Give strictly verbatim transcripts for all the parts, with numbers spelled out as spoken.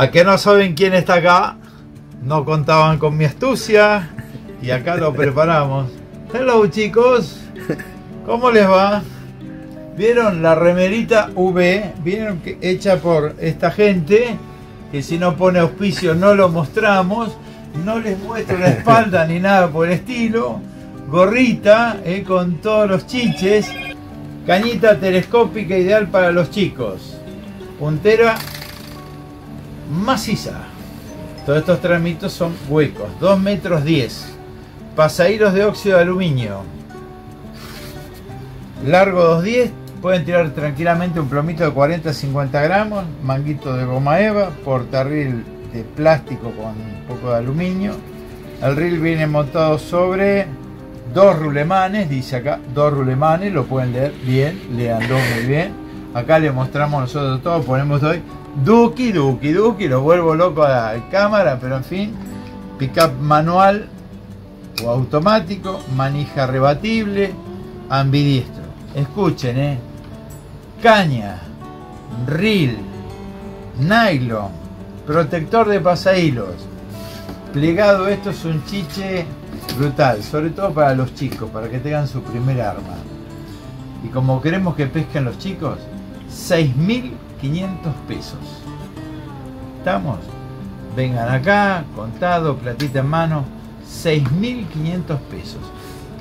A que no saben quién está acá, no contaban con mi astucia y acá lo preparamos. Hello chicos, ¿cómo les va? Vieron la remerita V, vieron que hecha por esta gente, que si no pone auspicio no lo mostramos, no les muestro la espalda ni nada por el estilo. Gorrita eh, con todos los chiches, cañita telescópica ideal para los chicos, puntera maciza. Todos estos tramitos son huecos, dos metros diez, pasahilos de óxido de aluminio, largo dos diez, pueden tirar tranquilamente un plomito de cuarenta a cincuenta gramos, manguito de goma eva, portarril de plástico con un poco de aluminio. El reel viene montado sobre dos rulemanes, dice acá, dos rulemanes, lo pueden leer bien, leanlo muy bien. Acá le mostramos nosotros todo, ponemos hoy duki, duki, duki, lo vuelvo loco a la cámara, pero en fin, pickup manual o automático, manija rebatible, ambidiestro. Escuchen, eh, caña, reel, nylon, protector de pasahilos, plegado, esto es un chiche brutal, sobre todo para los chicos, para que tengan su primer arma. Y como queremos que pesquen los chicos, seis mil quinientos pesos. ¿Estamos? Vengan acá, contado, platita en mano, seis mil quinientos pesos.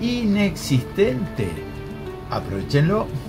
Inexistente. Aprovechenlo.